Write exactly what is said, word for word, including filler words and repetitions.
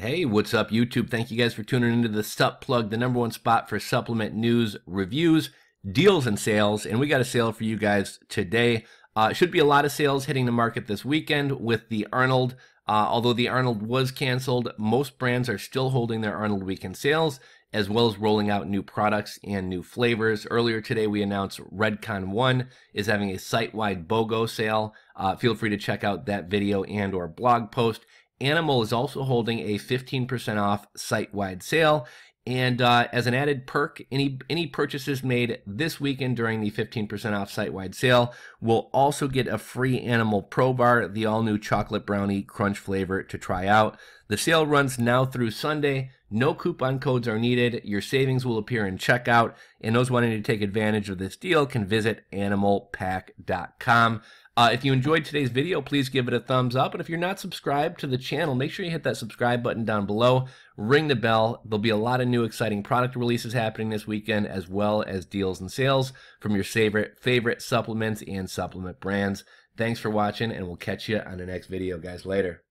Hey, what's up, YouTube? Thank you guys for tuning into the Sup Plug, the number one spot for supplement news, reviews, deals, and sales. And we got a sale for you guys today. Uh, should be a lot of sales hitting the market this weekend with the Arnold. Uh, although the Arnold was canceled, most brands are still holding their Arnold weekend sales, as well as rolling out new products and new flavors. Earlier today, we announced Redcon one is having a site-wide BOGO sale. Uh, feel free to check out that video and or blog post. Animal is also holding a fifteen percent off site-wide sale. And uh, as an added perk, any, any purchases made this weekend during the fifteen percent off site-wide sale will also get a free Animal Pro Bar, the all-new Chocolate Brownie Crunch flavor to try out. The sale runs now through Sunday. No coupon codes are needed. Your savings will appear in checkout. And those wanting to take advantage of this deal can visit Animal Pack dot com. Uh, if you enjoyed today's video, please give it a thumbs up. And if you're not subscribed to the channel, make sure you hit that subscribe button down below. Ring the bell. There'll be a lot of new exciting product releases happening this weekend, as well as deals and sales from your favorite, favorite supplements and supplement brands. Thanks for watching, and we'll catch you on the next video, guys. Later.